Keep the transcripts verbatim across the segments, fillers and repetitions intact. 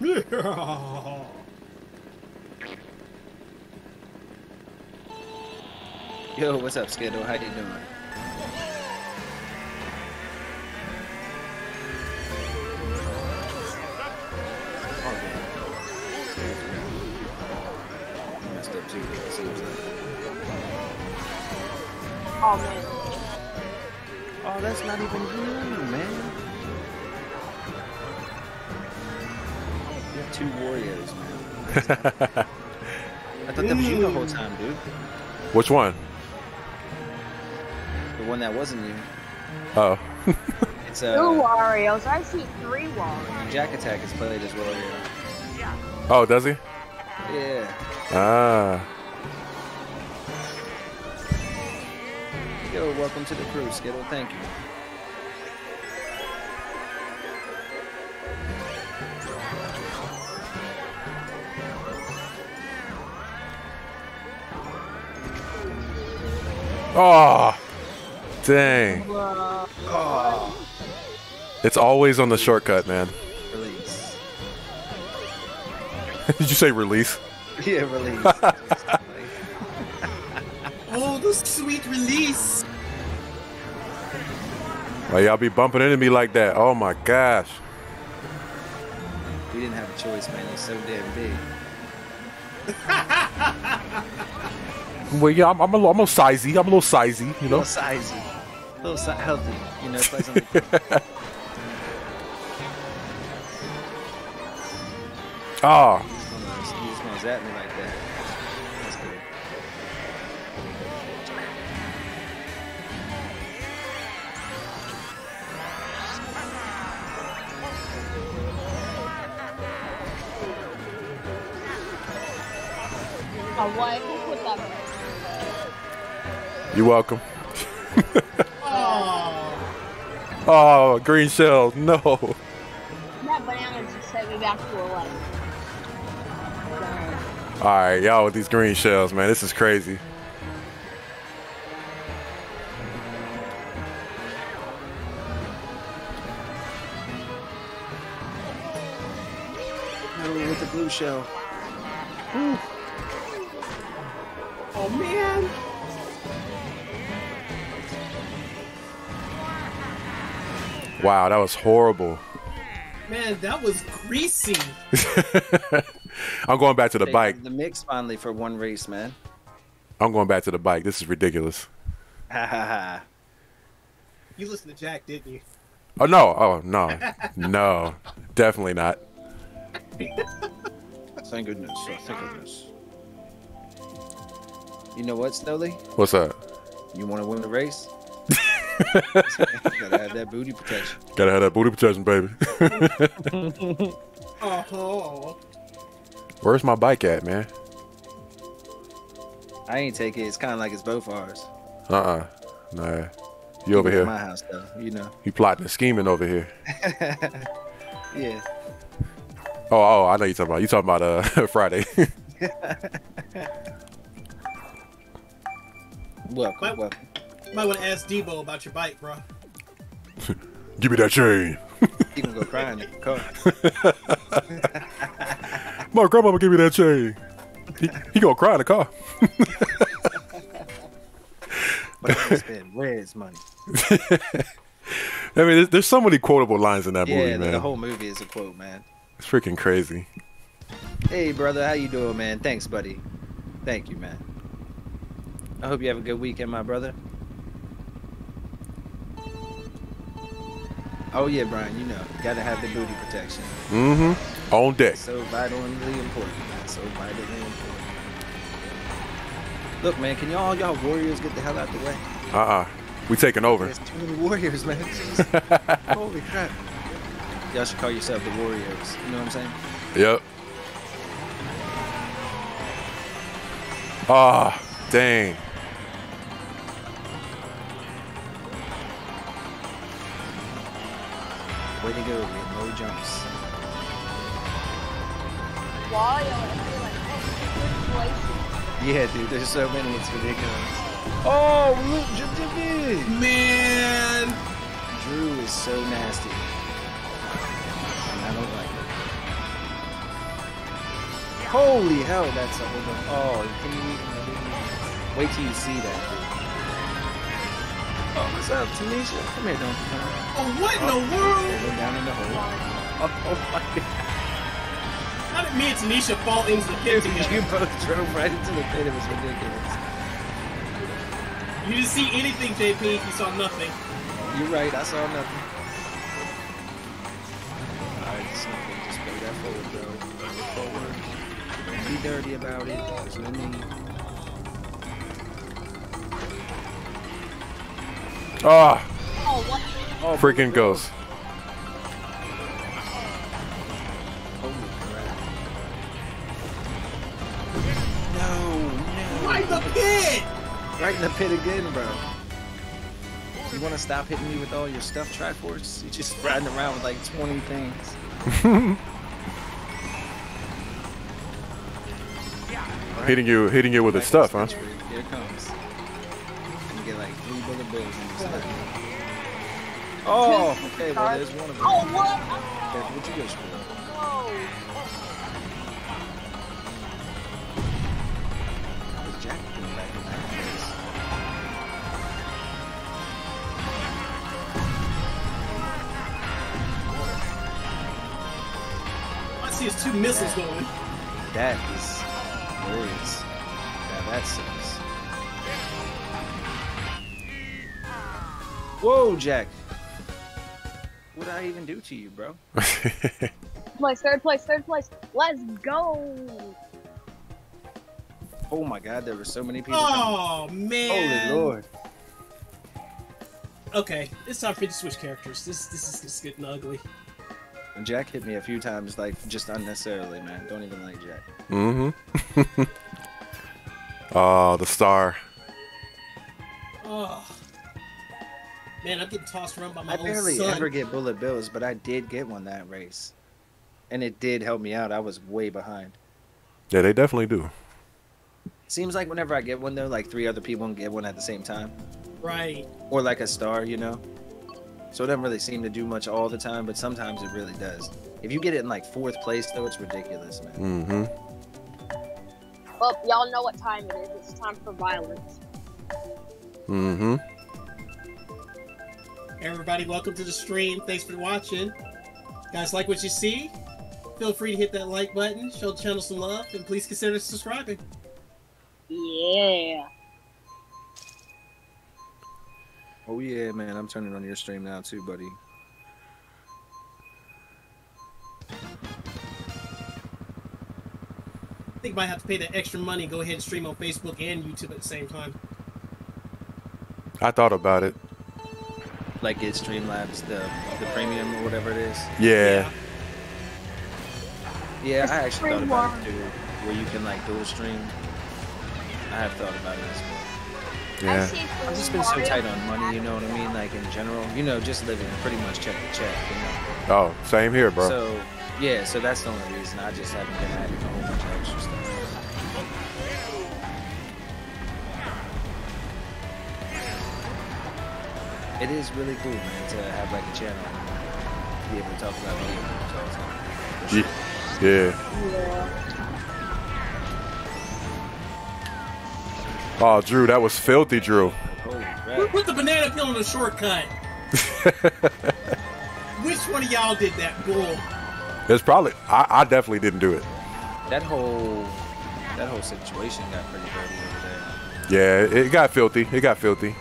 yeah. Yeah. Yo, what's up, Skittle? How you doing? Oh, man. Messed up too, it seems like. Oh, man. Oh, that's not even you, man. You have two warriors, man. I thought that was you the whole time, dude. Which one? One that wasn't you. Oh. It's uh, two Warriors. I see three Warriors. Jack Attack is played as Warrior. Yeah. Oh, does he? Yeah. Ah. Yo, welcome to the crew, Skittle. Thank you. Oh. Dang. Oh. It's always on the shortcut, man. Release. Did you say release? Yeah, release. Oh, the sweet release. Why y'all be bumping into me like that? Oh my gosh. We didn't have a choice, man. It was so damn big. Well, yeah, I'm, I'm, a little, I'm a little sizey. I'm a little sizey, you know? A little sizey. A little so healthy, you know, play something. Oh. He just goes at me like that. That's good. Oh, why did you put that on? You're welcome. Oh, green shell, no. That banana just set me back to eleven. Alright, y'all with these green shells, man. This is crazy. Oh, with the blue shell. Ooh. Oh, man. Wow, that was horrible. Man, that was greasy. I'm going back to the bike. The mix finally for one race, man. I'm going back to the bike. This is ridiculous. Ha ha ha. You listened to Jack, didn't you? Oh, no. Oh, no. No. Definitely not. Thank goodness. Oh, thank goodness. You know what, Snoley? What's up? You want to win the race? Gotta have that booty protection. Gotta have that booty protection, baby. Uh-huh. Where's my bike at, man? I ain't take it. It's kind of like it's both ours. Uh-uh. Nah. You over here. My house, though. You know. You plotting and scheming over here. Yeah. Oh, oh, I know you're talking about. You're talking about uh, Friday. Welcome, welcome. You might want to ask Debo about your bike, bro. Give me that chain. He gonna go crying in the car. My grandmama gave me that chain. He, he gonna cry in the car. But I spend Red's money. I mean, there's, there's so many quotable lines in that yeah, movie, man. Yeah, the whole movie is a quote, man. It's freaking crazy. Hey, brother, how you doing, man? Thanks, buddy. Thank you, man. I hope you have a good weekend, my brother. Oh yeah, Brian, you know, gotta have the booty protection. Mm-hmm. On deck. So vitally important, man. So vitally important. Look, man, can y'all y'all warriors get the hell out the way? Uh-uh. We taking over. There's too many warriors, man. Holy crap. Y'all should call yourself the warriors. You know what I'm saying? Yep. Ah, oh, dang. Way to go, man. Low jumps. Yeah, dude, there's so many. It's ridiculous. Oh, look, Jim Jimmy! Man! Drew is so nasty. And I don't like it. Holy hell, that's a whole bunch. Oh, can you even wait till you see that, dude. Oh, what's up, Tanisha? Come here, don't come. Oh, what in oh, the world? They go down in the hole. Oh, oh my god. How did me and Tanisha fall into the pit together? You both drove right into the pit. It was ridiculous. You didn't see anything, J P. You saw nothing. You're right. I saw nothing. Alright, it's nothing. Just go that forward, bro. Go forward. Don't be dirty about it. There's no need. Ah! Oh, what? Oh, freaking ghost. Right in the pit again, bro. You want to stop hitting me with all your stuff, Triforce? You're just riding around with like twenty things. Right. Hitting you, hitting you with his stuff, huh? Here it comes. You get like three bullet bills in this thing. Oh, okay, well there's one of them. Oh, what? Okay, what you wish for? There's two missiles that, going. That is glorious. Now that sucks. Whoa, Jack. What did I even do to you, bro? Third place, third place, third place. Let's go. Oh my god, there were so many people. Oh, coming. Man. Holy lord. Okay, it's time for you to switch characters. This, this is just getting ugly. Jack hit me a few times, like, just unnecessarily, man. Don't even like Jack. Mm-hmm. Oh, the star. Oh. Man, I'm getting tossed around by my own son. I barely ever get bullet bills, but I did get one that race. And it did help me out. I was way behind. Yeah, they definitely do. Seems like whenever I get one, though, like, three other people can get one at the same time. Right. Or like a star, you know? So it doesn't really seem to do much all the time, but sometimes it really does. If you get it in like fourth place, though, it's ridiculous, man. Mm-hmm. Well, y'all know what time it is. It's time for violence. Mm-hmm. Hey, everybody, welcome to the stream. Thanks for watching. You guys, like what you see? Feel free to hit that like button, show the channel some love, and please consider subscribing. Yeah. Oh yeah, man, I'm turning on your stream now too, buddy. I think I might have to pay that extra money, go ahead and stream on Facebook and YouTube at the same time. I thought about it. Like get Streamlabs, the the premium or whatever it is? Yeah. Yeah, yeah, I actually thought about it too, where you can like dual stream. I have thought about it as well. Yeah. I've just been so tight on money, you know what I mean? Like in general, you know, just living pretty much check to check. You know? Oh, same here, bro. So, yeah, so that's the only reason. I just haven't been adding a whole bunch of extra stuff. It is really cool, man, to have like a channel and be able to talk about video games all the time. Yeah. Yeah. Oh, Drew, that was filthy, Drew. Put the banana peel on the shortcut. Which one of y'all did that, bull? It's probably I, I definitely didn't do it. That whole that whole situation got pretty dirty over there. Yeah, it got filthy. It got filthy.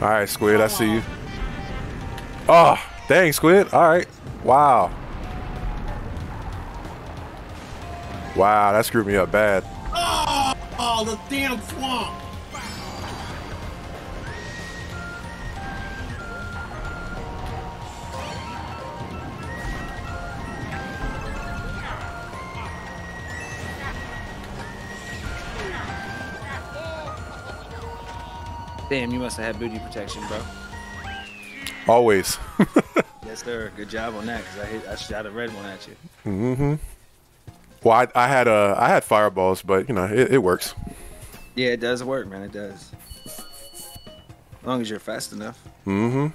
All right, Squid, I see you. Oh, dang, Squid. All right. Wow. Wow, that screwed me up bad. Oh, oh the damn swamp. Damn, you must have had booty protection, bro. Always. Yes, sir. Good job on that, because I hit, I shot a red one at you. Mm-hmm. Well, I, I had uh, I had fireballs, but you know, it, it works. Yeah, it does work, man. It does. As long as you're fast enough. Mm-hmm.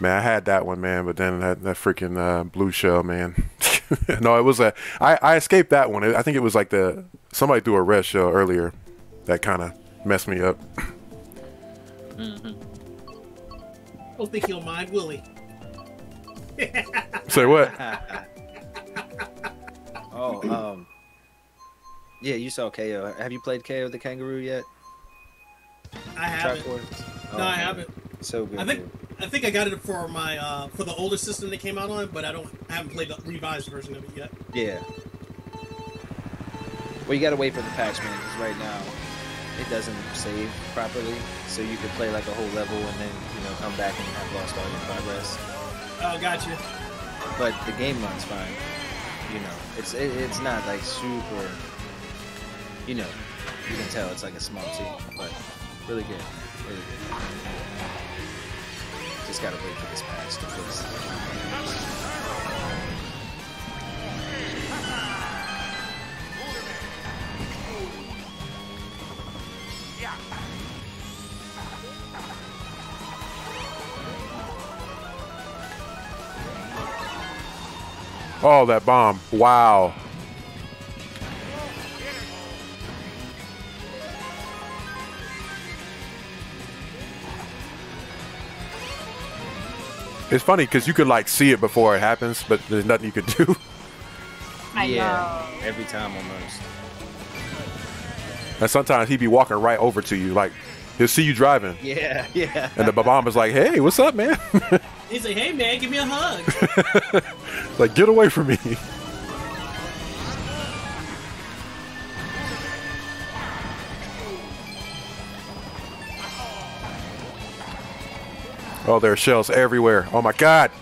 Man, I had that one, man, but then that, that freaking uh, blue shell, man. No, it was a. I, I escaped that one. I think it was like the somebody threw a red shell earlier. That kind of messed me up. Mm-hmm. I don't think he'll mind, will he? Say what? Oh, um, yeah, you saw K O. Have you played Ko the Kangaroo yet? I haven't. Triforce? No, oh, I haven't. So good. I think I think I got it for my uh, for the older system that came out on, but I don't I haven't played the revised version of it yet. Yeah. Well, you gotta wait for the patch, man. Because right now, it doesn't save properly, so you could play like a whole level and then, you know, come back and have lost all your progress. Oh, gotcha. But the game runs fine. You know, it's it, it's not like super. You know, you can tell it's like a small team, but really good, really good. Just gotta wait for this patch to fix. Oh, that bomb. Wow. It's funny because you could like see it before it happens, but there's nothing you could do. Yeah, every time almost. And sometimes he'd be walking right over to you, like he'll see you driving. Yeah, yeah. And the bomb is like, hey, what's up, man? He's like, hey, man, give me a hug. Like, get away from me. Oh, there are shells everywhere. Oh, my God.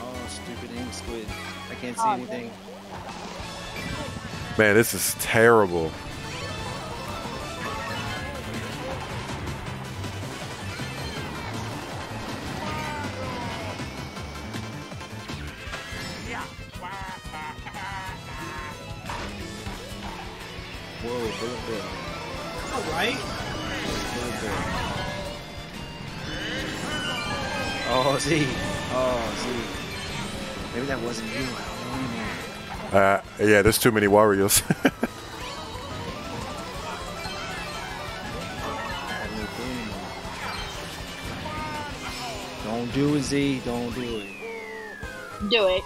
Oh, stupid aim squid. I can't see anything. Man, this is terrible. Whoa, all right. Oh, see. Oh, see. Maybe that wasn't you. Uh, yeah, there's too many warriors. Don't do it, Z. Don't do it. Do it.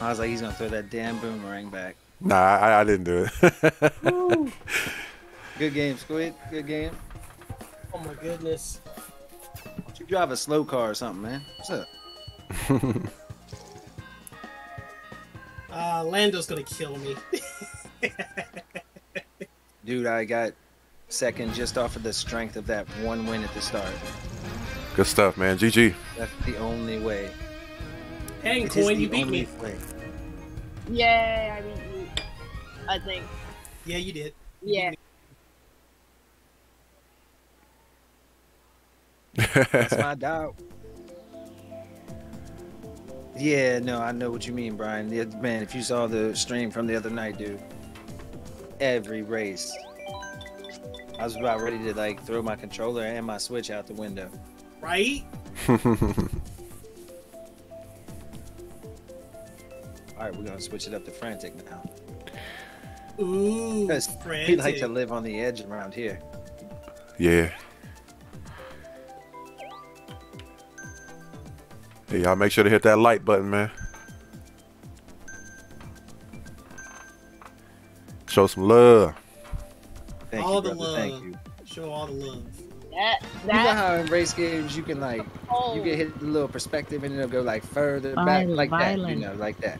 I was like, he's going to throw that damn boomerang back. Nah, I, I didn't do it. Good game, Squid. Good game. Oh, my goodness. Why don't you drive a slow car or something, man? What's up? Uh, Lando's gonna kill me. Dude, I got second just off of the strength of that one win at the start. Good stuff, man. G G. That's the only way. Hey, Coin, you beat me. Way. Yay, I beat you. I think. Yeah, you did. Yeah. That's my doubt. Yeah, no, I know what you mean, Brian. Man, if you saw the stream from the other night, dude, every race, I was about ready to, like, throw my controller and my Switch out the window. Right? All right, we're going to switch it up to Frantic now. Ooh, Frantic. We like to live on the edge around here. Yeah. Hey, y'all make sure to hit that like button, man. Show some love. Thank all you, the love. Thank you. Show all the love. That, that. You know how in race games you can like oh. you get hit with a little perspective and it'll go like further violent, back like violent. that, you know, like that.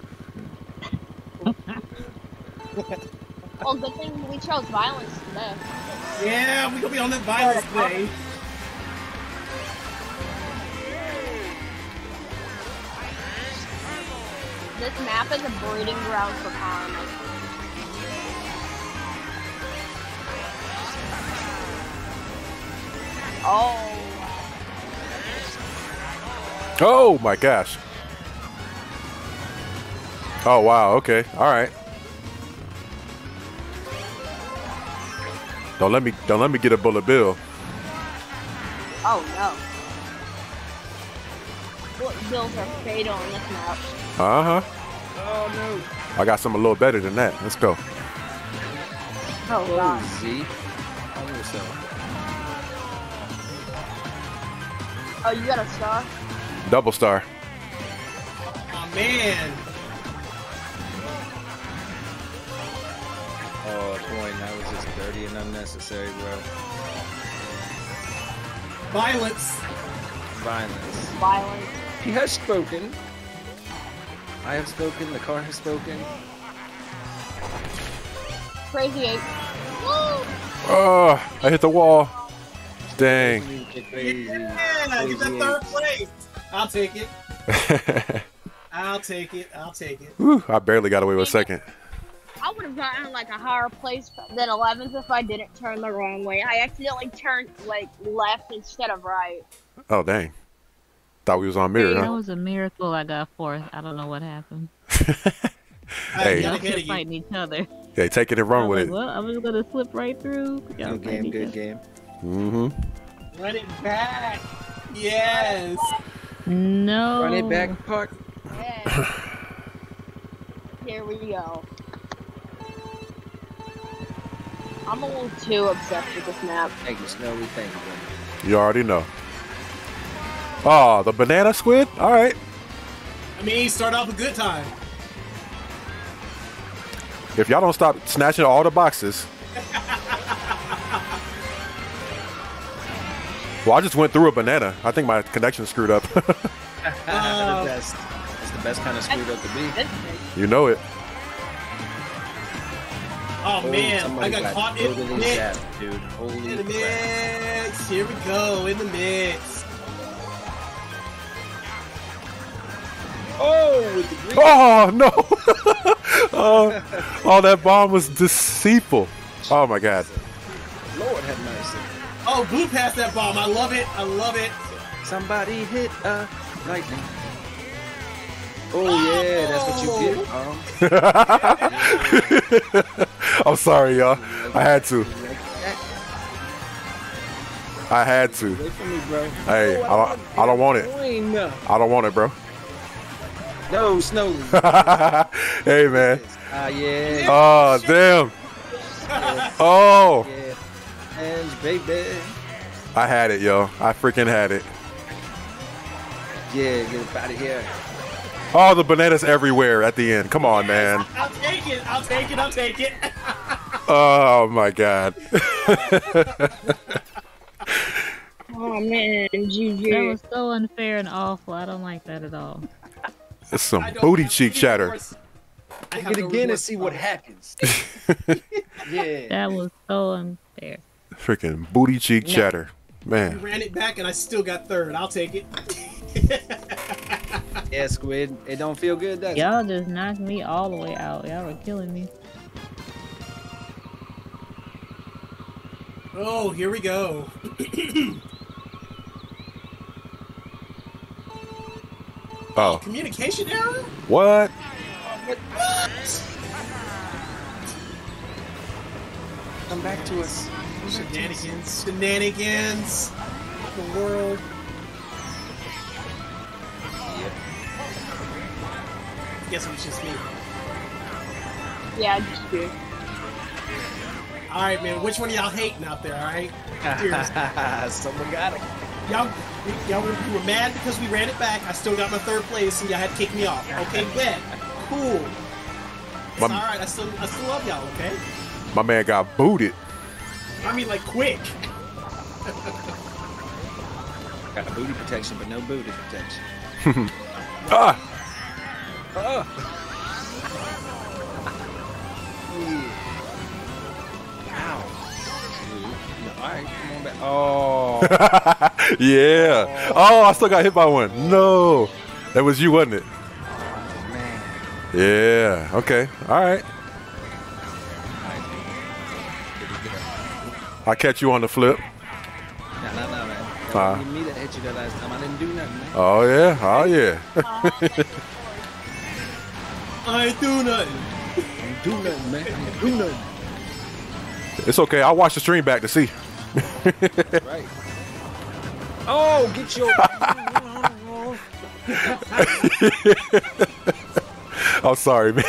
Well, good thing we chose violence today. Yeah, we gonna be on this violence play. This map is a breeding ground for karma. Oh. Oh my gosh. Oh wow, okay. Alright. Don't let me don't let me get a bullet bill. Oh no. Bullet bills are fatal in this map. Uh-huh. Oh no. I got something a little better than that. Let's go. Oh wow. See? On yourself. Oh, you got a star? Double star. Oh, man. Oh, boy, that was just dirty and unnecessary, bro. Violence. Violence. Violence. He has spoken. I have spoken. The car has spoken. Crazy eight. Woo! Oh, I hit the wall. Dang. Crazy. Yeah, get that third place. I'll take it. I'll take it. I'll take it. Whew, I barely got away with second. I would have gotten like a higher place than eleventh if I didn't turn the wrong way. I accidentally turned like left instead of right. Oh dang! Thought we was on mirror. Hey, huh? That was a miracle. I got fourth. I don't know what happened. Hey, y'all kept fighting each other. Hey, take it and run with it. Well, I was gonna slip right through. Good game. Good game. Mm-hmm. Run it back. Yes. No. Run it back, Park. Yes. Here we go. I'm a little too obsessed with this map. Thank you, Snoley. Thank you. You already know. Oh, the banana squid? All right. I mean, he started off a good time. If y'all don't stop snatching all the boxes. Well, I just went through a banana. I think my connection screwed up. uh, that's, that's the best kind of screwed up to be. You know it. Oh, oh man, I got, got caught in the mix. Jab, dude. Holy in the mix. Here we go, in the mix. Oh, with the green. Oh, no. oh, oh, that bomb was deceitful. Oh, my God. Lord have mercy. Oh, blew past that bomb. I love it. I love it. Somebody hit a lightning. Oh, oh. yeah. That's what you get. Um. I'm sorry, y'all. I had to. I had to. Hey, I don't, I don't want it. I don't want it, bro. No, Snoley. Hey, man. Ah, yeah. Oh, damn. Oh. Baby. I had it, yo. I freaking had it. Yeah, get out of here. Oh, the bananas everywhere at the end. Come on, man. I'll take it. I'll take it. I'll take it. Oh, my God. Oh, man. G G. That was so unfair and awful. I don't like that at all. It's some booty cheek chatter. Take it again and see what happens. Yeah. That was so unfair. Freaking booty cheek no. chatter, man. I ran it back and I still got third. I'll take it. Yeah, Squid. It don't feel good, does it? Y'all just knocked me all the way out. Y'all were killing me. Oh, here we go. Oh. Communication error? What? What? Come back to us. Shenanigans, shenanigans, the world. Yep. Guess it was just me. Yeah, just you. All right, man. Which one of y'all hating out there? All right. Someone got it. y'all y'all were, you were mad because we ran it back. I still got my third place, and y'all had to kick me off. Okay, bet. Cool. It's all right. I still I still love y'all. Okay. My man got booted. I mean, like quick. Got a booty protection, but no booty protection. Ah. Oh. Yeah. Oh. Oh, I still got hit by one. No. That was you, wasn't it? Oh, man. Yeah. Okay. All right. I catch you on the flip. No, no, no, man. Uh, me that hit you that last time. I didn't do nothing, man. Oh, yeah. Oh, yeah. I ain't do nothing. I ain't do nothing, man. I ain't do nothing. It's okay. I'll watch the stream back to see. Right. Oh, get your. I'm sorry, man.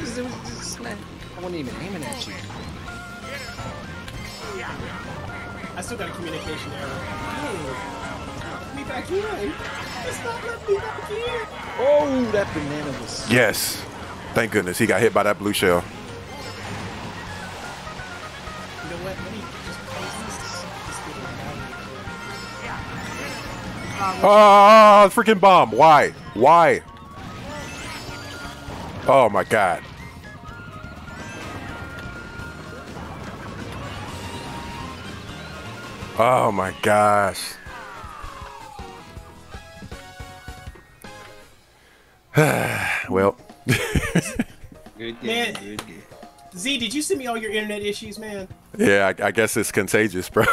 Just, just, man. I wasn't even aiming at you. I still got a communication error. Oh, let me back here. It's not let me back here. Oh, that banana was. Yes. Thank goodness he got hit by that blue shell. Oh, freaking bomb. Why? Why? Oh, my God. Oh, my gosh. Well. Good game, man. Good game. Z, did you send me all your internet issues, man? Yeah, I, I guess it's contagious, bro.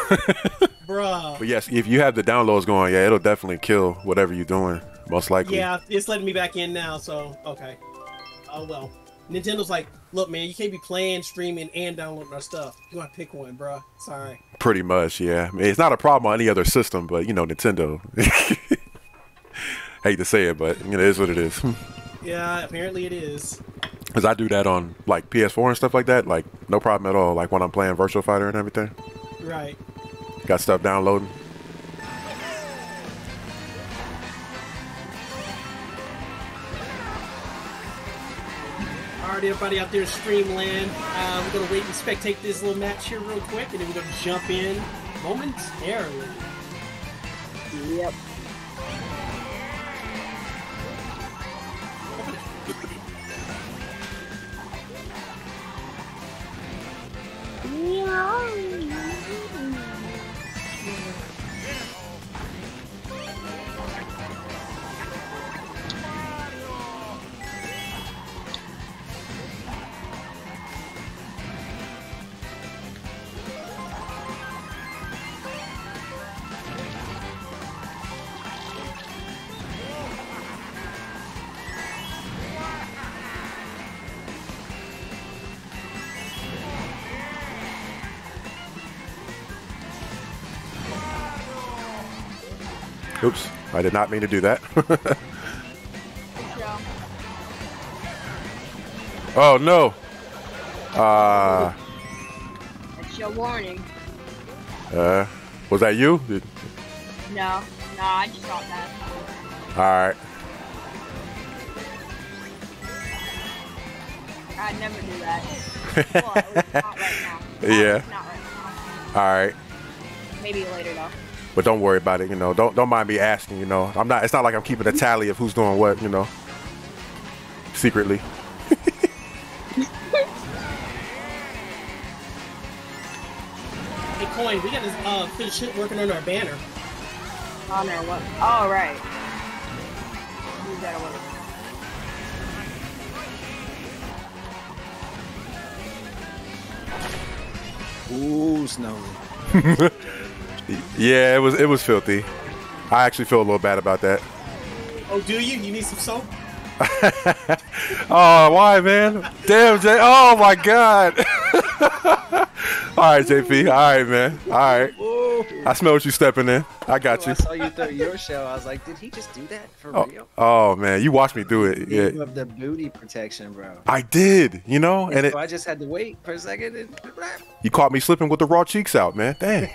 Bruh. But yes, if you have the downloads going, yeah, it'll definitely kill whatever you're doing, most likely. Yeah, it's letting me back in now, so okay. Oh well. Nintendo's like, look, man, you can't be playing, streaming, and downloading our stuff. You gotta pick one, bruh. Sorry. Pretty much, yeah. I mean, it's not a problem on any other system, but you know, Nintendo. Hate to say it, but you know, it is what it is. Yeah, apparently it is. Because I do that on like P S four and stuff like that, like no problem at all, like when I'm playing Virtual Fighter and everything. Right. Got stuff downloading. Alright, everybody out there in Streamland, uh, we're going to wait and spectate this little match here real quick, and then we're going to jump in momentarily. Yep. Oops, I did not mean to do that. Oh, no. Uh, That's your warning. Uh, was that you? Did... No, no, I just got that. All right. I'd never do that. Well, at least not right now. Yeah. Not right now. All right. Maybe later, though. But don't worry about it, you know. Don't don't mind me asking, you know. I'm not. It's not like I'm keeping a tally of who's doing what, you know. Secretly. Hey, Coin, we got to uh, finish working on our banner. On our what? Oh, right. Who's that? What? Ooh, Snoley. Yeah, it was it was filthy. I actually feel a little bad about that. Oh, do you? You need some soap? Oh, why, man? Damn, J. Oh my God. All right, J P. All right, man. All right. I smell what you stepping in. I got you. I saw you throw your shell. I was like, did he just do that for oh, real? Oh man, you watched me do it. Yeah. You have the booty protection, bro. I did, you know, and, and it, so I just had to wait for a second. And you caught me slipping with the raw cheeks out, man. Damn.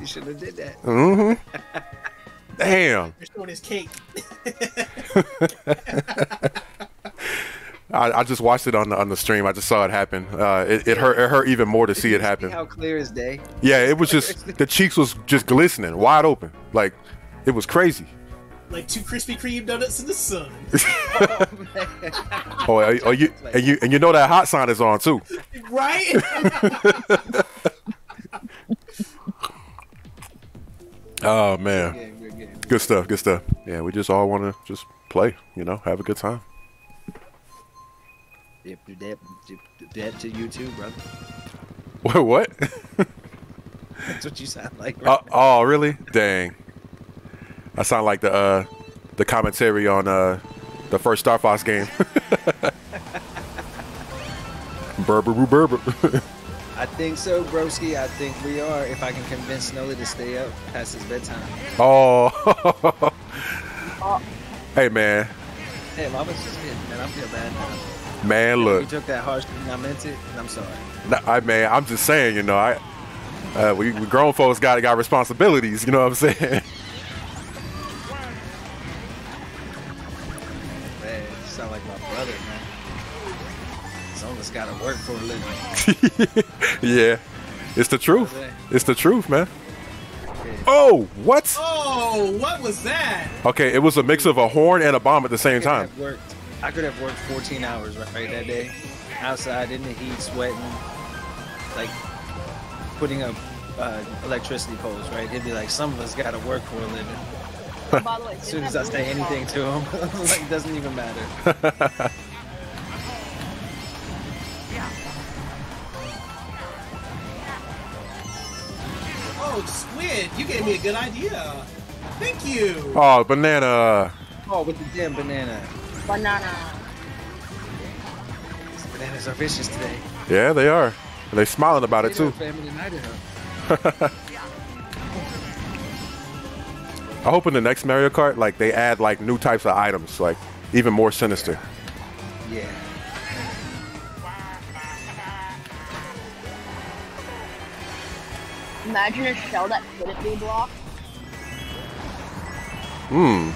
You should have did that. Mm-hmm. Damn. You're showing his cake. I, I just watched it on the on the stream. I just saw it happen. Uh, it, it hurt. It hurt even more to see it happen. See how clear is day? Yeah, it was just the cheeks was just glistening, wide open, like it was crazy. Like two Krispy Kreme donuts in the sun. Oh, oh, are, are you and you and you know that hot sign is on too, right? Oh man, good, good, good, good. Good stuff. Good stuff. Yeah, we just all want to just play, you know, have a good time. Do that, do that to you too, brother. What? What? That's what you sound like. Right uh, oh, really? Dang. I sound like the uh, the commentary on uh, the first Star Fox game. Berber, berber. I think so, broski. I think we are. If I can convince Snoley to stay up past his bedtime. Oh. Oh. Hey, man. Hey, Mama's just kidding, man. I feel bad now. Man, look. You took that harsh thing. I meant it, and I'm sorry. Nah, I man, I'm just saying, you know, I uh, we, we grown folks got got responsibilities. You know what I'm saying? Man, you sound like my brother, man. Someone's got to work for a living. Yeah, it's the truth. It's the truth, man. Oh, what? Oh, what was that? Okay, it was a mix of a horn and a bomb at the same time. I could have worked fourteen hours right that day, outside in the heat, sweating, like putting up uh, electricity poles. Right? He'd be like, "Some of us got to work for a living." As soon as I say anything to him, like it doesn't even matter. Oh, Squid, you gave me a good idea. Thank you. Oh, banana. Oh, with the damn banana. Banana. These bananas are vicious today. Yeah, they are. And they're smiling about it too. I hope in the next Mario Kart, like they add like new types of items, like even more sinister. Yeah. Imagine a shell that couldn't be blocked. Hmm.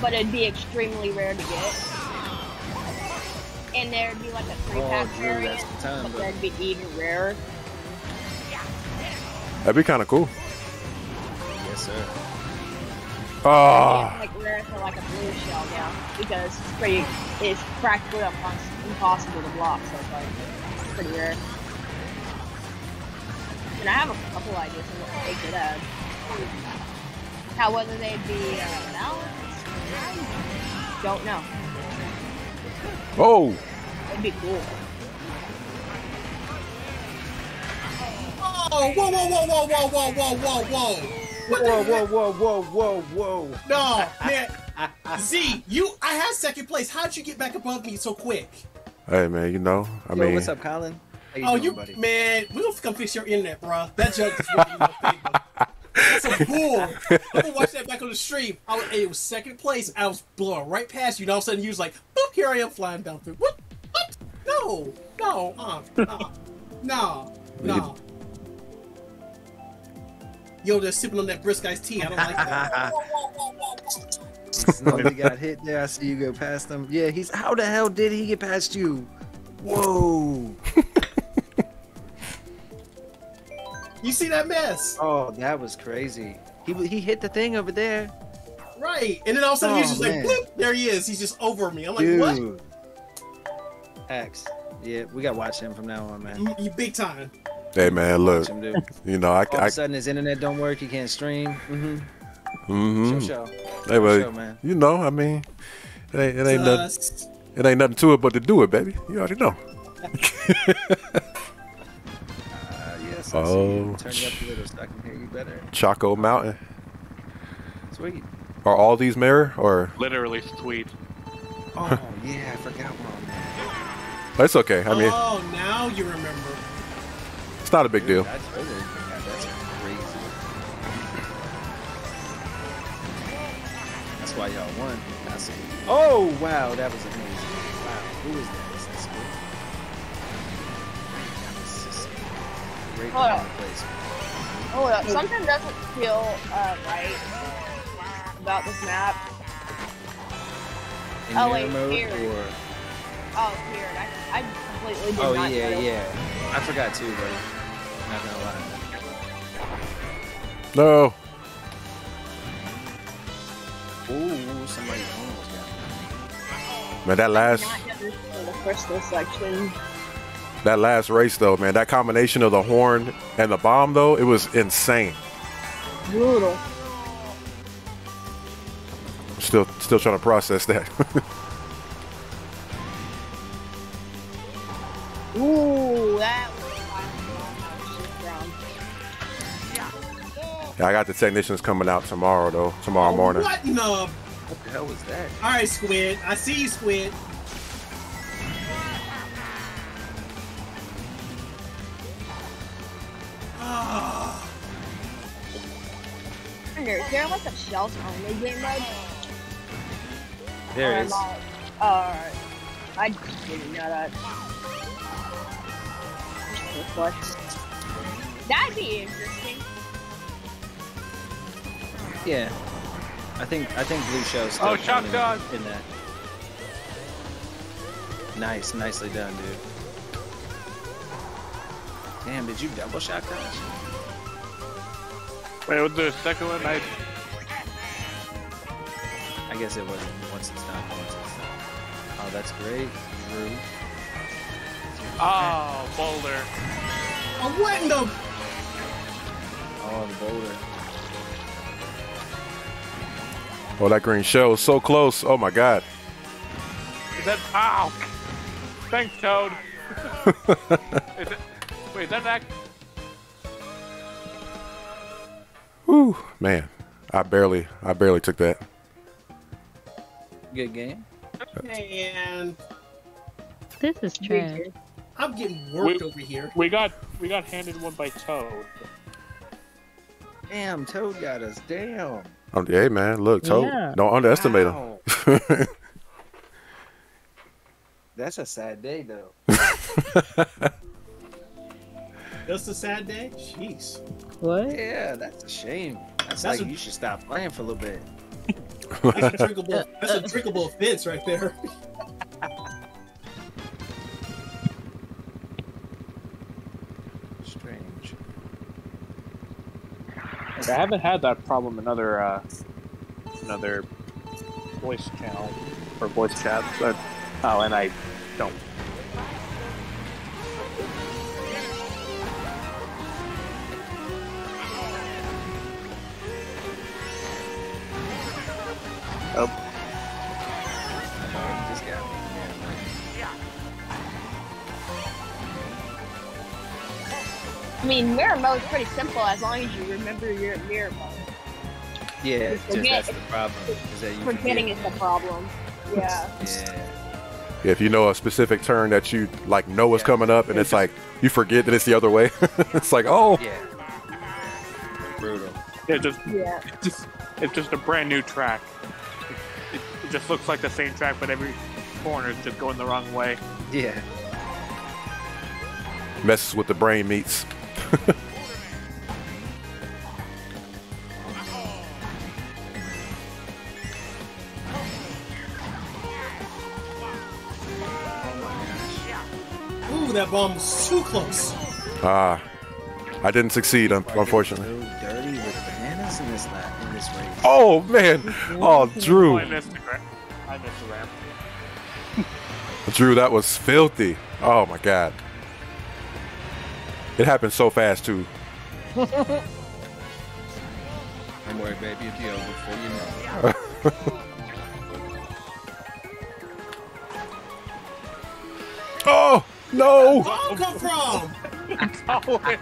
But it'd be extremely rare to get. And there'd be like a three-pack oh, variant, the time, but that'd be even rarer. That'd be kind of cool. Yes, sir. Oh. It's like rare for like a blue shell now, because it's pretty, it's practically impossible to block, so it's like, it's pretty rare. And I have a couple ideas on what they could add. How whether they'd be uh, balanced? Don't know. Oh! That'd be cool. Oh! Whoa! Whoa! Whoa! Whoa! Whoa! Whoa! Whoa! Whoa! Whoa! Whoa! Whoa! Whoa! Whoa! Whoa! Whoa! Whoa! No, man. Z, you. I had second place. How'd you get back above me so quick? Hey, man. You know. I Yo, mean. What's up, Colin? How you oh, doing, you buddy? Man. We're gonna come fix your internet, bro. That joke is what you gonna think. That's a bull. I'm gonna watch that back on the stream. I was, it was second place. I was blowing right past you, and all of a sudden you was like, "Boop!" Here I am flying down through. What? What? No! No! Uh, uh, no! No! Yo, they're sipping on that brisk iced tea. I don't like that. Snoley got hit there. I see you go past him. Yeah, he's. How the hell did he get past you? Whoa! You see that mess? Oh, that was crazy. He he hit the thing over there. Right, and then all of a sudden oh, he's just man. like, bloop, there he is. He's just over me. I'm like, dude. What? Axe. Yeah, we gotta watch him from now on, man. You, you big time. Hey, man, look. Him, you know, I. All I, of a sudden his internet don't work. He can't stream. Mm-hmm. Mm-hmm. Show, show. Hey, well, show, man. You know, I mean, it ain't, it ain't nothing. It ain't nothing to it but to do it, baby. You already know. Oh, turn it up a little so I can hear you better. Choco Mountain. Sweet. Are all these mirror or? Literally sweet. Oh yeah, I forgot one. That's okay. I mean. Oh, now you remember. It's not a big Dude, deal. I totally forgot. That's crazy. That's why y'all won. That's it. Oh, wow. That was amazing. Wow. Who is that? Is that Skittle? Great placement. Hold up. Something doesn't feel uh, right about this map. In oh, wait. Mode here. Or... Oh, weird. I, I completely did oh, not Oh, yeah, know. yeah. I forgot too, buddy. Not gonna lie. No. Ooh, somebody almost got me. Man, that last... The crystal section. That last race, though, man. That combination of the horn and the bomb, though, it was insane. Brutal. Still, still trying to process that. Ooh, that was I got the technicians coming out tomorrow, though. Tomorrow oh, morning. What in the? What the hell was that? All right, Squid. I see you, Squid. Oh. I wonder, is there like a shells only game mode? There or is. All right. I didn't know that. That'd be interesting. Yeah, I think I think blue shell's still oh, shot done in that. Nice, nicely done, dude. Damn, did you double shotgun? Wait, what's the second one? I... I guess it wasn't once it's done. Once it's done. Oh, that's great, Drew. Oh, boulder. Oh, what in the... Oh, the boulder. Oh, that green shell was so close. Oh, my God. Is that... Ow! Thanks, Toad. Is it... Wait, is that back? Whew, man. I barely... I barely took that. Good game. Man. This is trash. I'm getting worked we, over here. We got we got handed one by Toad. Damn, Toad got us. Damn. Um, hey man, look, Toad. Yeah. Don't underestimate wow. him. That's a sad day, though. That's a sad day. Jeez. What? Yeah, that's a shame. That's, that's like a... you should stop playing for a little bit. That's a drinkable. That's a drinkable offense right there. I haven't had that problem in another, uh, another voice channel or voice chat, but oh, and I don't. Oh. I mean, mirror mode is pretty simple as long as you remember you're at mirror mode. Yeah, just that's the problem. Is that you forgetting is the problem. Yeah. yeah. Yeah. If you know a specific turn that you like know yeah. is coming up, and it's like you forget that it's the other way. It's like oh. Yeah. Brutal. Yeah, just yeah. It's just it's just a brand new track. It, it, it just looks like the same track, but every corner is just going the wrong way. Yeah. Messes with the brain meets. Ooh, that bomb was too close. Ah, I didn't succeed, um, unfortunately. So dirty with bananas in this lap, in this race. Oh man! Oh, Drew. Oh, I missed the ramp. I missed the ramp. Drew, that was filthy. Oh my God. It happened so fast too. Don't worry, baby. It's over before you know. Oh no! Where'd that ball come from?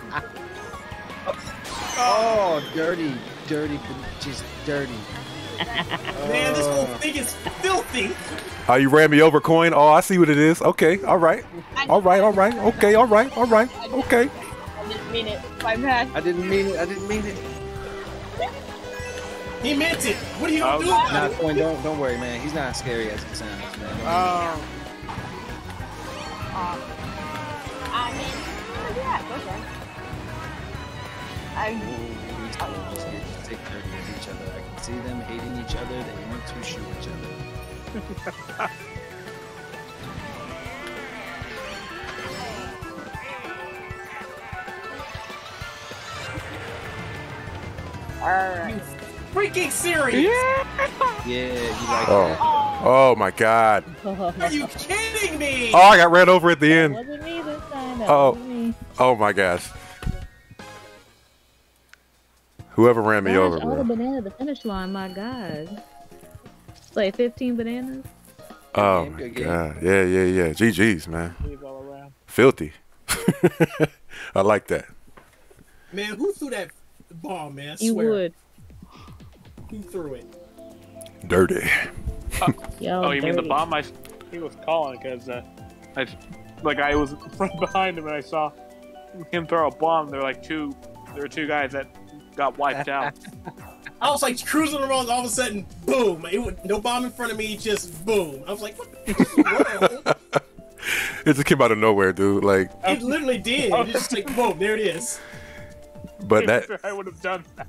Oh, dirty, dirty, just dirty. Man, this whole thing is filthy. Oh, you ran me over, Coin. Oh, I see what it is. Okay, all right, all right, all right. Okay, all right, all right, okay. I didn't mean it. My bad. I didn't mean it. I didn't mean it. He meant it. What are you gonna do? Nah, Coin, don't don't worry, man. He's not scary as it sounds, man. Um. Uh, I mean, oh, yeah, okay. I mean, oh. Take care of each other. I can see them hating each other. They want to shoot each other. Are you freaking serious? Yeah. Yeah, you like oh. oh my god. Are you kidding me? Oh, I got ran over at the end. That wasn't me this time. That oh. Wasn't me. Oh my gosh. Whoever ran me gosh, over, all bro. The banana at the finish line, my god. It's like fifteen bananas. Oh my god. Yeah, yeah, yeah. G G's, man. Filthy. I like that. Man, who threw that ball, man? I you swear. would. Who threw it? Dirty. Uh, Yo, oh, you dirty. mean the bomb? I he was calling because uh, I like I was right behind him and I saw him throw a bomb. There were like two. There were two guys that got wiped out. I was like cruising around, all of a sudden, boom! It was, no bomb in front of me, just boom! I was like, what the world? It just came out of nowhere, dude. Like it literally did. It just like boom! There it is. But that I would have done that.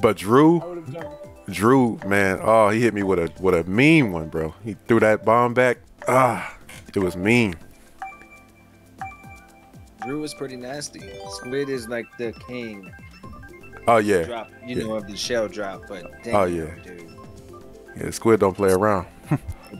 But Drew, I would have done Drew, man, oh, he hit me with a with a mean one, bro. He threw that bomb back. Ah, it was mean. Drew is pretty nasty. Squid is like the king. Oh yeah. Drop, you yeah. know of the shell drop, but damn, oh yeah, dude. Yeah, Squid don't play around.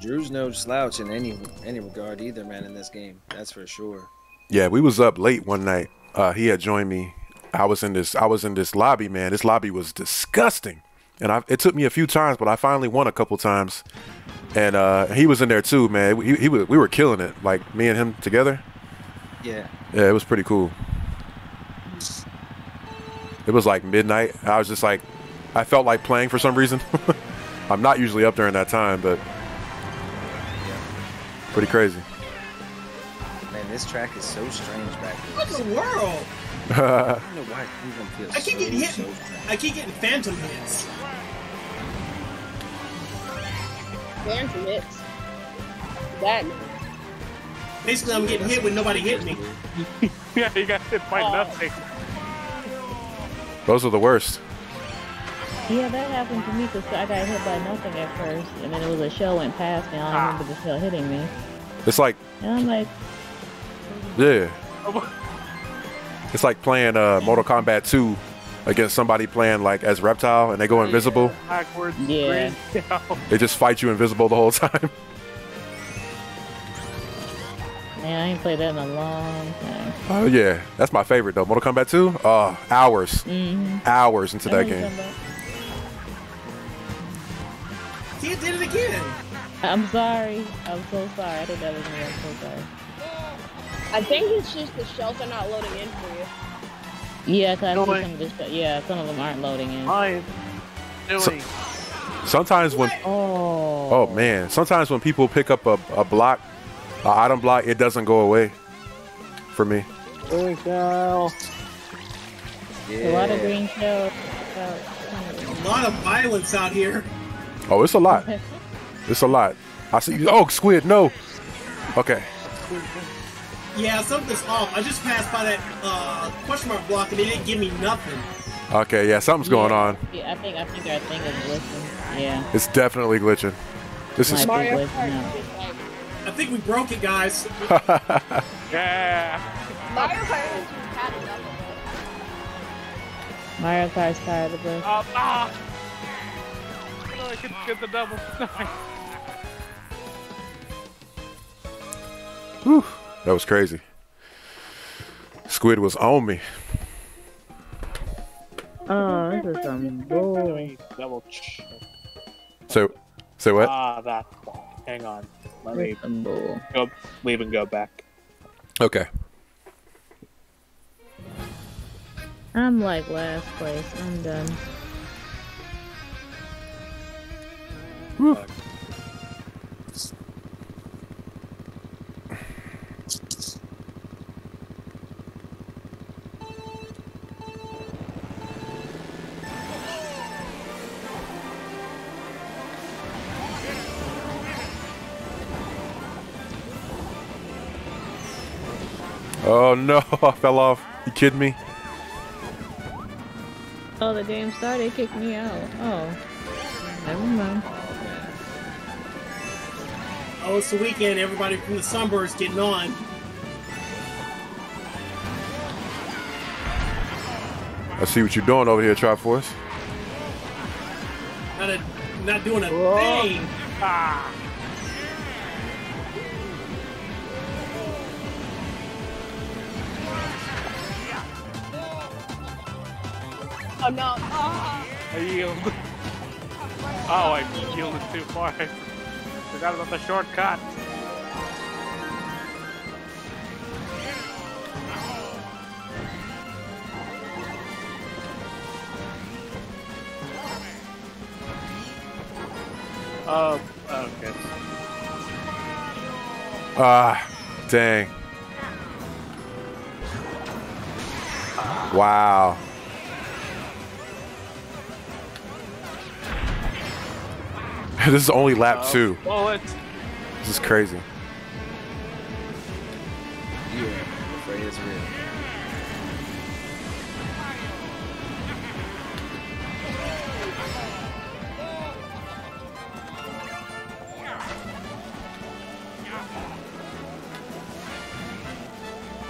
Drew's no slouch in any any regard either, man. In this game, that's for sure. Yeah, we was up late one night. Uh, he had joined me. I was in this. I was in this lobby, man. This lobby was disgusting, and I, it took me a few times, but I finally won a couple times. And uh, he was in there too, man. He, he was. We were killing it, like me and him together. Yeah. Yeah, it was pretty cool. It was like midnight. I was just like, I felt like playing for some reason. I'm not usually up during that time, but pretty crazy. Man, this track is so strange back here. What in the world? I don't know why feel I keep so, getting hit. So I keep getting phantom hits. Phantom hits. That. Basically, I'm getting hit when nobody hit me. Yeah, you got hit by oh. nothing. Those are the worst. Yeah, that happened to me because I got hit by nothing at first, and then it was a shell went past me. I don't ah. remember the shell hitting me. It's like. And I'm like. Yeah. It's like playing uh, Mortal Kombat two against somebody playing like as Reptile, and they go invisible. Backwards. Yeah. They just fight you invisible the whole time. Man, I ain't played that in a long time. Oh yeah, that's my favorite though. Mortal Kombat two. Uh, hours, mm-hmm. hours into that game. He did it again. I'm sorry. I'm so sorry. I think that was me. I'm so sorry. I think it's just the shells are not loading in for you. Yeah, cause I see some of this, yeah, some of them aren't loading in. I'm doing. So, sometimes when oh. oh man, sometimes when people pick up a, a block, an item block, it doesn't go away. For me. Green shell. Yeah. A lot of green shells. A lot of violence out here. Oh, it's a lot. It's a lot. I see. Oh, Squid, no. Okay. Yeah, something's off. I just passed by that uh, question mark block and it didn't give me nothing. Okay, yeah, something's yeah. going on. Yeah, I think I think our thing is glitching. Yeah. It's definitely glitching. This Might is Mario glitching now. I think we broke it, guys. Yeah. Mario Kart is had enough of it. Mario Kart's tired of this. Oh, ah! Oh, I could get the double. Whew. That was crazy. Squid was on me. Oh, this is some bull. Double. So, so what? Ah, that. Hang on. Let me go, leave and go back. Okay. I'm like last place. I'm done. Whew. Oh no, I fell off. You kidding me? Oh, the damn star, they kicked me out. Oh. Never mind. Oh, it's the weekend. Everybody from the Sunburst getting on. I see what you're doing over here, Triforce. Not, a, not doing a Whoa. thing. Ah. Oh no! Ah. I yield. Oh, I yielded too far. Forgot about the shortcut. Oh, okay. Ah, dang. Wow. This is only lap oh, two. Bullet. This is crazy. Yeah, I'm afraid it's real.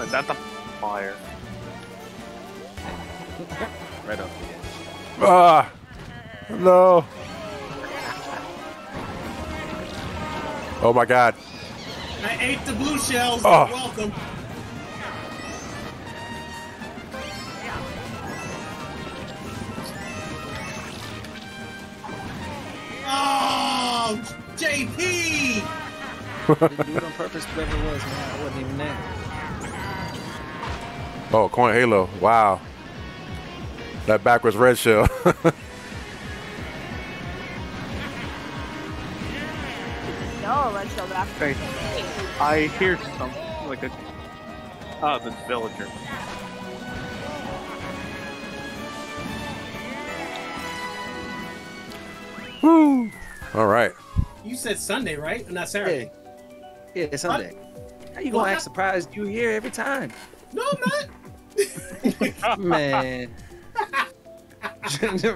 Is that the fire? Right off the edge. Ah! No! Oh my god. I ate the blue shells. Oh. Welcome. Oh, J P! Did you do it on purpose, whoever it was, man? I wasn't even there. Oh, coin halo. Wow. That backwards red shell. Hey, I hear something like a ah, oh, the villager. Woo! All right. You said Sunday, right? Not Saturday. Yeah, yeah, it's Sunday. What? How you gonna what? act surprised you here every time? No, I'm not. Man.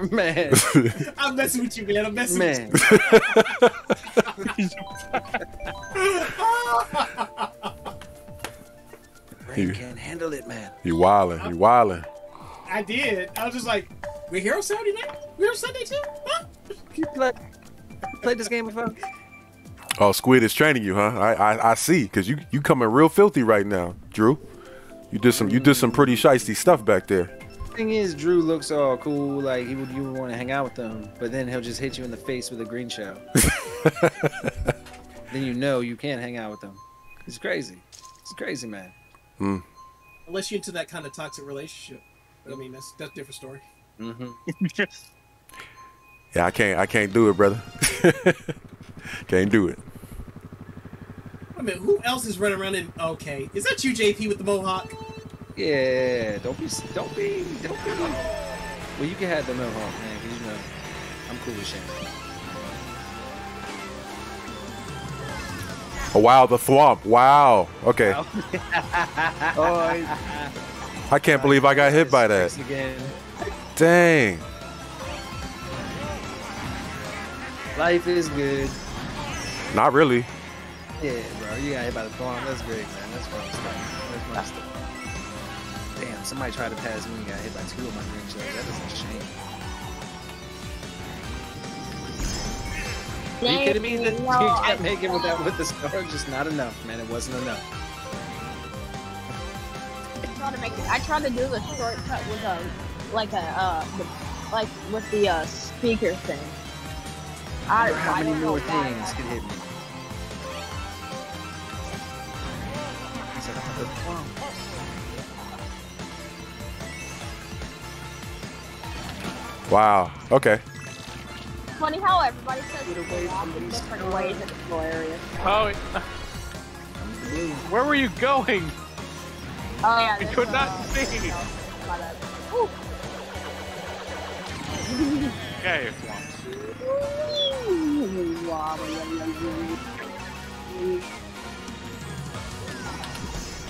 Man. I'm messing with you, man. I'm messing man. with you. You can't handle it, man. You wildin', you wildin'. I did. I was just like, we're here on Saturday night? We're on Sunday too? Huh? You played play this game before? Oh, Squid is training you, huh? I I, I see, because you, you coming real filthy right now, Drew. You did some you did some pretty shiesty stuff back there. Thing is, Drew looks all cool, like he would you would want to hang out with him, but then he'll just hit you in the face with a green shell. Then you know you can't hang out with him. It's crazy. It's crazy, man. Mm. Unless you're into that kind of toxic relationship, but I mean that's that's a different story. Mm-hmm. Yeah, I can't. I can't do it, brother. Can't do it. I mean, who else is running around? In okay, is that you, J P, with the mohawk? Yeah, don't be, don't be, don't be. Well, you can have the mohawk, man, because you know, I'm cool with shit. Oh, wow, the thwomp. Wow. Okay. Wow. Oh, I can't believe I got hit by that. Again. Dang. Life is good. Not really. Yeah, bro. You got hit by the thwomp. That's great, man. That's what I'm starting. That's my stuff. Damn, somebody tried to pass me and got hit by two of my green shells. That doesn't change. Are you kidding me? You can't make it without with the star. Just not enough, man. It wasn't enough. I tried to make it. I tried to do the shortcut with a, like a, uh, the, like with the uh, speaker thing. I, I don't know how I many more things could hit me. It's another one. Wow. Okay. Funny how everybody says in different ways in the floor area. Oh, it, uh, where were you going? Oh yeah. I could not uh, see. You know, okay.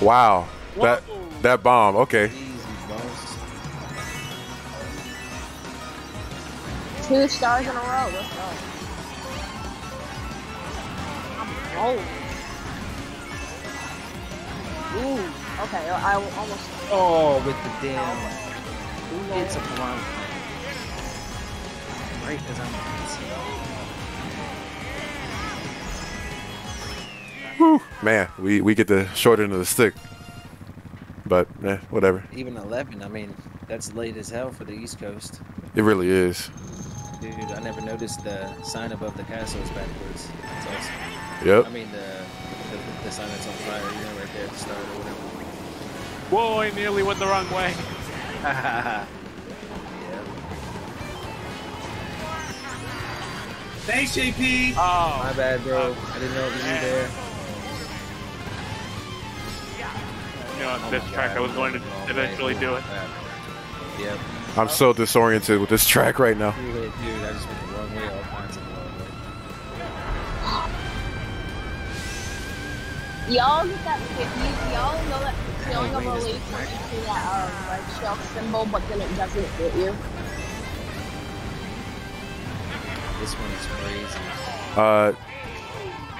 Wow. That, that bomb, okay. Two stars in a row, let's go. I'm rolling. Ooh, okay, I almost... Oh, with the damn... It's a blind. Right, because I'm not Whew, man, we, we get the short end of the stick. But, eh, whatever. Even eleven, I mean, that's late as hell for the East Coast. It really is. Dude, I never noticed the sign above the castle is backwards. That's awesome. Yep. I mean, the, the, the sign that's on fire, you know, right there at the start or whatever. Whoa, I nearly went the wrong way. yeah. Thanks, J P. Oh. My bad, bro. I didn't know it was you there. You know, on this oh track, God, I was going to eventually do it. Yep. I'm so disoriented with this track right now. Dude, I just went the wrong way. All kinds of the wrong way. Y'all get that? Y'all know that feeling of relief when you see that um, red shell symbol, but then it doesn't hit you. This one is crazy. Uh,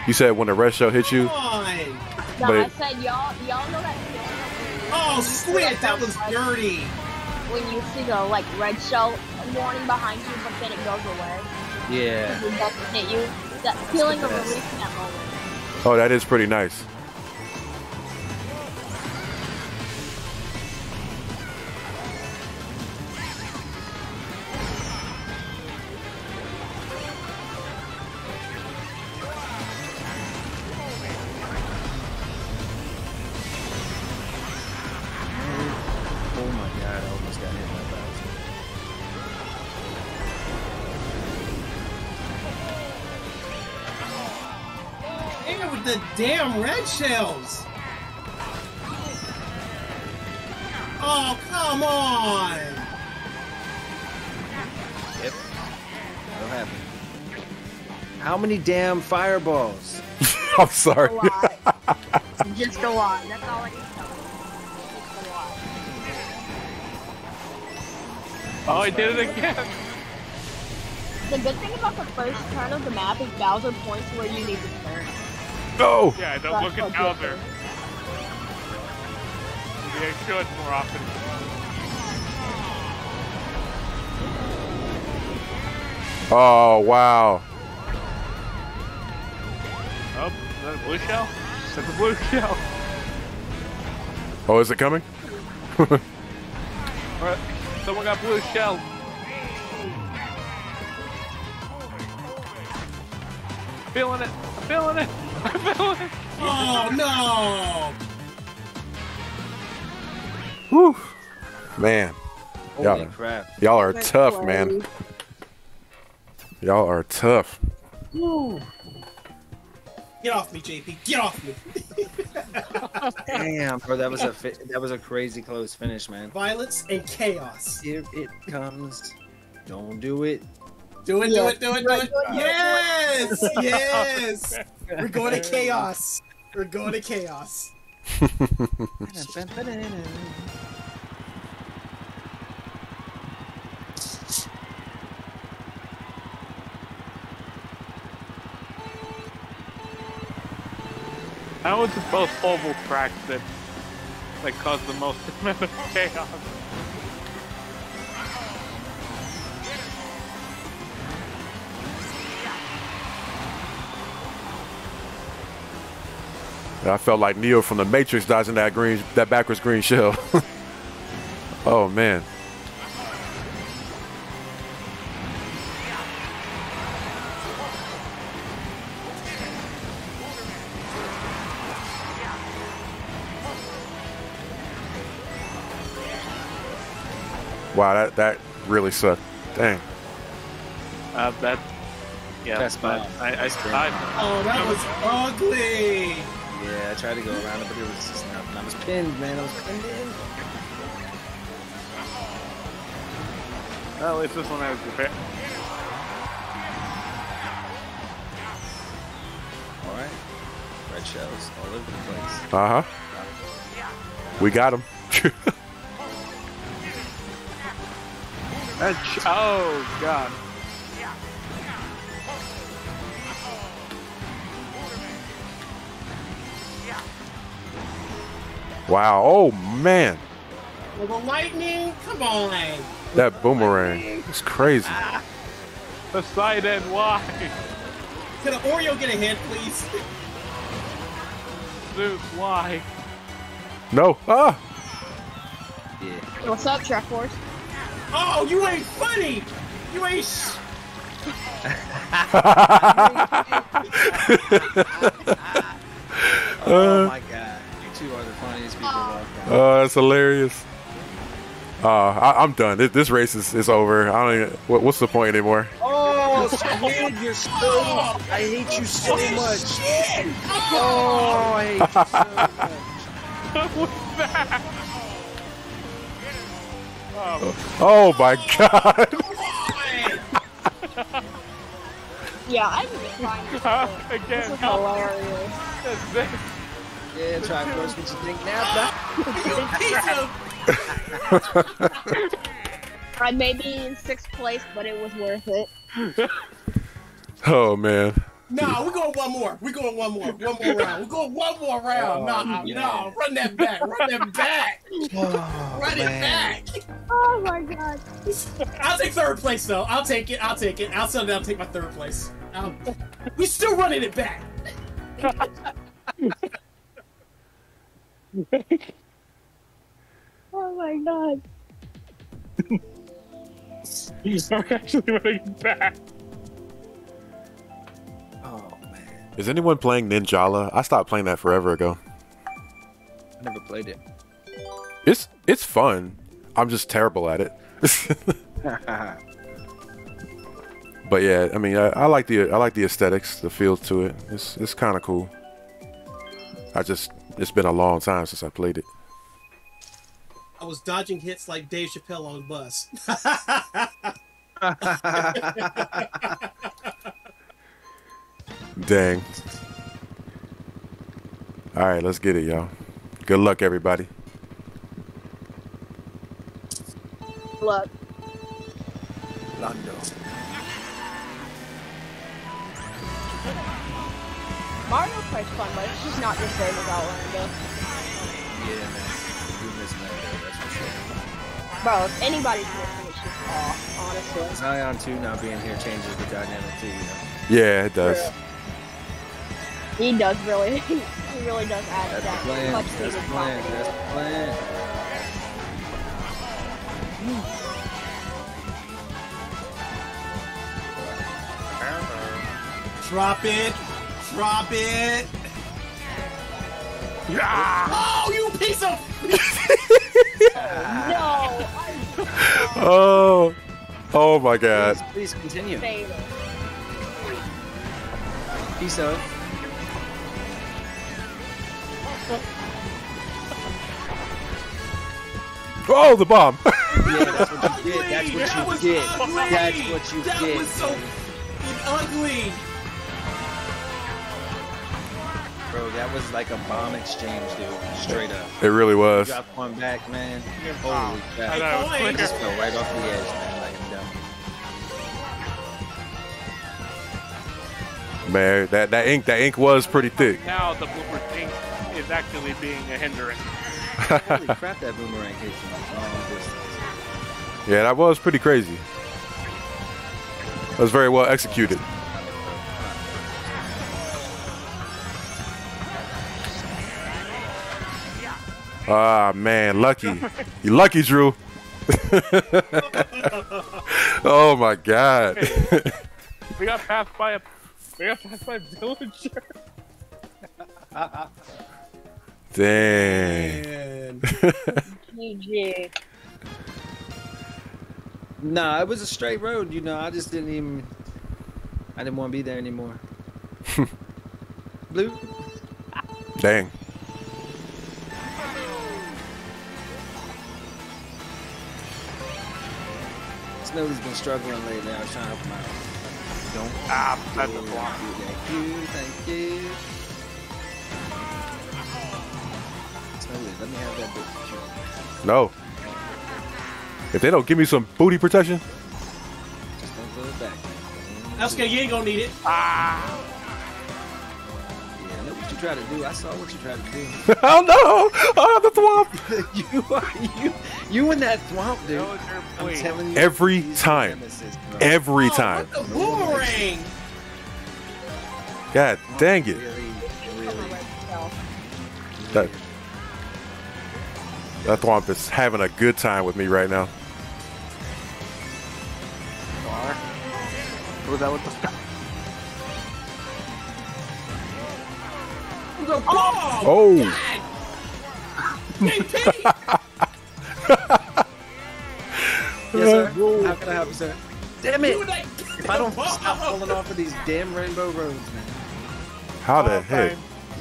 you said when the red shell hit you. No, but I said y'all y'all know that feeling. Oh, sweet, that was dirty. When you see the like red shell warning behind you, but then it goes away. Yeah. It doesn't hit you. That feeling of relief in that moment. Oh, that is pretty nice. Damn red shells! Oh, come on! Yep. That'll happen. How many damn fireballs? I'm sorry. Just a lot. Just a lot. That's all I can tell you. Just a lot. Oh, I did it again! The good thing about the first turn of the map is Bowser points where you need to turn. No! Yeah, don't look at Bowser. Yeah, I should more often. Oh, wow. Oh, is that a blue shell? Is that a blue shell? Oh, is it coming? Alright, someone got blue shell. I'm feeling it. I'm feeling it. Oh no! Whew. Man. Holy crap. Y'all are tough, man. Y'all are tough. Woo. Get off me, J P. Get off me. Damn, bro, that was a fi that was a crazy close finish, man. Violence and chaos. Here it comes. Don't do it. Do it, do it, do it, do it. Yes! Yes! We're going to chaos. We're going to chaos. I was just both oval tracks that, that caused the most amount of chaos. I felt like Neo from the Matrix dodging that green, that backwards green shell. Oh man. Wow, that that really sucked. Dang. Uh, that. Yeah. That's fine. I, I, I, I. Oh, that was ugly. Yeah, I tried to go around it, but it was just nothing. I was pinned, man. I was pinned in. Well, at least this one I was prepared. All right. Red shells all over the place. Uh-huh. We got him. Oh, God. Wow. Oh, man. Well, the lightning, come on. That the boomerang lightning. It's crazy. Ah. The side end wide. Can an Oreo get a hit, please? Dude, why? No. Ah. Yeah. What's up, Triforce? Oh, you ain't funny. You ain't. Sh Oh, my God. Are the funniest people oh. Uh, that's hilarious. Uh, I, I'm done. This, this race is, is over. I don't even, what, what's the point anymore? Oh, Skid, you're so. Oh, I hate you so much. Shit. Oh, I hate you so much. What's that? Oh, oh my God. Yeah, I'm fine. Uh, again, this is hilarious. That's this. Yeah, try of course, what you think now, I may be in sixth place, but it was worth it. Oh, man. Nah, we're going one more. We're going one more. One more round. We're going one more round. Oh, nah, yeah. nah. Run that back. Run that back. Oh, Run man. it back. Oh, my God. I'll take third place, though. I'll take it. I'll take it. I'll settle down and take my third place. I'll... We're still running it back. Oh my God. I'm actually running back. Oh man. Is anyone playing Ninjala? I stopped playing that forever ago. I never played it. It's it's fun. I'm just terrible at it. But yeah, I mean I, I like the I like the aesthetics, the feel to it. It's it's kinda cool. I just It's been a long time since I played it. I was dodging hits like Dave Chappelle on the bus. Dang. All right, let's get it, y'all. Good luck, everybody. Good luck. Lando. Mario Kart's fun, but it's just not the same without Orlando. Yeah, man. You miss Mario, that's for sure. Bro, if anybody's missing, it's just off, honestly. Zion two not being here changes the dynamic too, you know? Yeah, it does. He does, really. He really does add to that. Plan. Much that's the plan. That's the plan. Mm. Drop it. Drop it! Yeah. Oh, you piece of! No! Oh! Oh my God! Please, please continue. Peace out. Oh, the bomb! Yeah, that's what you did. That's what that you did. Ugly. That's what you that did. That was so ugly. Bro, that was like a bomb exchange, dude. Straight up. It really was. You dropped one back, man. Holy crap. I just fell right off the edge, man. Like, dumb. Man, that, that ink that ink was pretty thick. Now the boomerang ink is actually being a hindrance. Holy crap, that boomerang hit you. Yeah, that was pretty crazy. That was very well executed. Ah, man, lucky. You lucky, Drew. Oh, my God. We got passed by a we got passed by a villager. Dang. G G. Nah, it was a straight road, you know. I just didn't even... I didn't want to be there anymore. Blue. Dang. Snoley's been struggling lately. I was trying to help him out. Don't. Ah, that's a block. Thank you, thank you. Let me have that bitch. No. If they don't give me some booty protection. Just don't go back. Elska, you ain't gonna need it. Ah. Yeah, I know what you tried to do. I saw what you tried to do. Oh no! Oh, the swamp. you are you. You in that swamp, dude. No, I'm telling you. Every time. Nemesis, Every oh, time. What the boomerang. God dang it. Really, really. That, that thwomp is having a good time with me right now. Who's that with the... Oh! Oh. God. Yes, sir. How can I help you, sir? Damn it! If I don't stop falling off of these damn rainbow roads, man. How the oh, heck?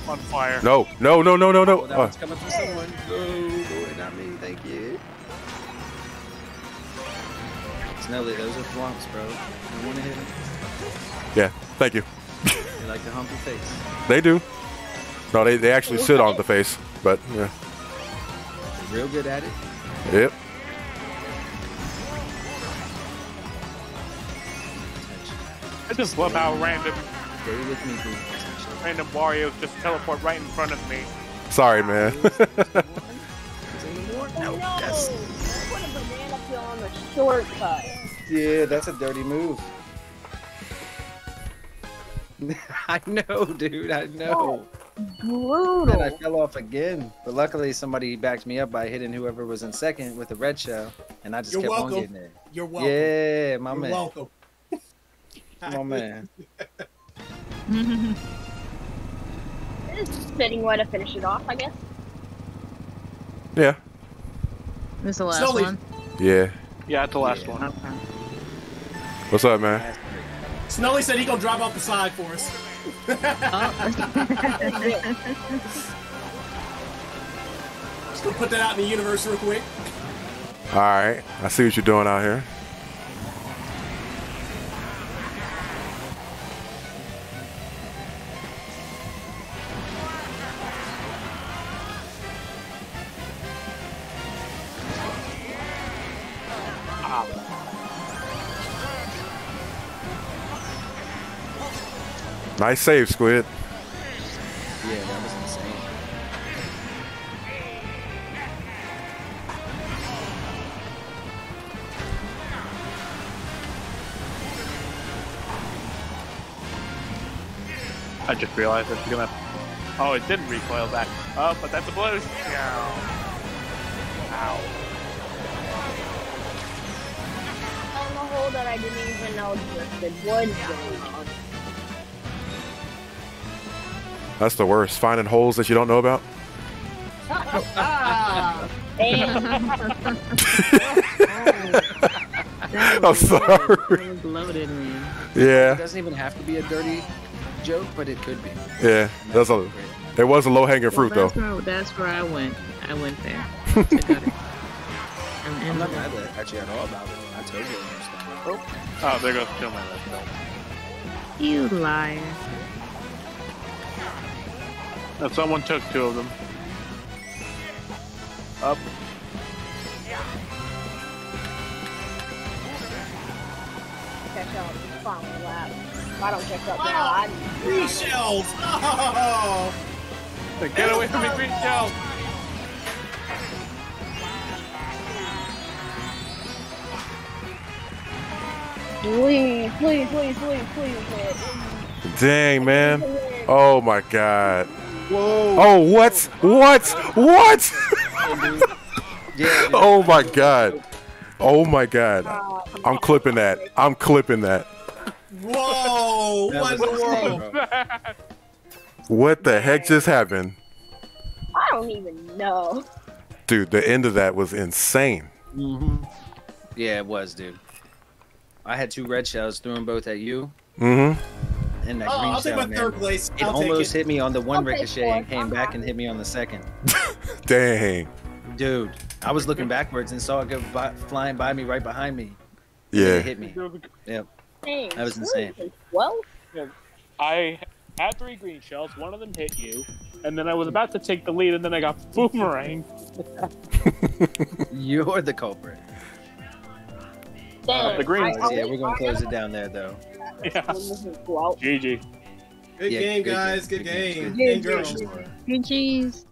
On fire. No, no, no, no, no, no. Oh, that one's coming from someone. Oh, boy, not me. Thank you. Snoley, those are thwomps, bro. You want to hit them? Yeah, thank you. They like to hump your face. They do. No, they, they actually sit on the face, but yeah. They're real good at it. Yep. I just love how random. Stay with me, dude. Random Wario just teleport right in front of me. Sorry, man. No, that's what a banana peel on the shortcut. Yeah, that's a dirty move. I know, dude. I know. Brutal. And I fell off again, but luckily somebody backed me up by hitting whoever was in second with a red shell, and I just You're kept welcome. on getting it. You're welcome. Yeah, my You're man. Welcome. My man. It's a fitting way to finish it off, I guess. Yeah. This is the last Snoley. one? Yeah. Yeah, it's the last yeah. one. Okay. What's up, man? Snoley said he gonna drive off the side for us. Oh. Just gonna put that out in the universe real quick. Alright, I see what you're doing out here. Nice save, Squid. Yeah, that was insane. I just realized it's gonna. Oh, it didn't recoil back. Oh, but that's a blow. Ow. Ow. On the hole that I didn't even know existed. What's going on? That's the worst, finding holes that you don't know about. I'm sorry. Yeah. It doesn't even have to be a dirty joke, but it could be. Yeah, that's a, it was a low-hanging fruit, well, that's though. Where, that's where I went. I went there. I got it. I'm, I'm not mad at you at all about it. I told you. Oh, oh there goes kill my left. You liar. If someone took two of them. Up. Catch out. Finally lap. If I don't catch up now, I need three shells. Oh. Get away from me, three shells. Please, please, please, please, please. Dang, man. Oh my God. Whoa. Oh, what? What? What? Oh, my God. Oh, my God. I'm clipping that. I'm clipping that. Whoa. What the world? What the heck just happened? I don't even know. Dude, the end of that was insane. Mm-hmm. Yeah, it was, dude. I had two red shells, threw them both at you. Mm-hmm. And that oh, I'll take my third place. It I'll almost take it. hit me on the one I'll ricochet and came back and hit me on the second. Dang. Dude, I was looking backwards and saw it go by, flying by me right behind me. Yeah. It hit me. Yep. Dang. That was insane. Well, I had three green shells, one of them hit you, and then I was about to take the lead, and then I got boomeranged. You're the culprit. Uh, the green ones, yeah, we're going to close it down there, though. Yeah. G G. Good yeah, game, guys. Good, good game. Good game. Good game. Good game. Good game. Good game. Good game.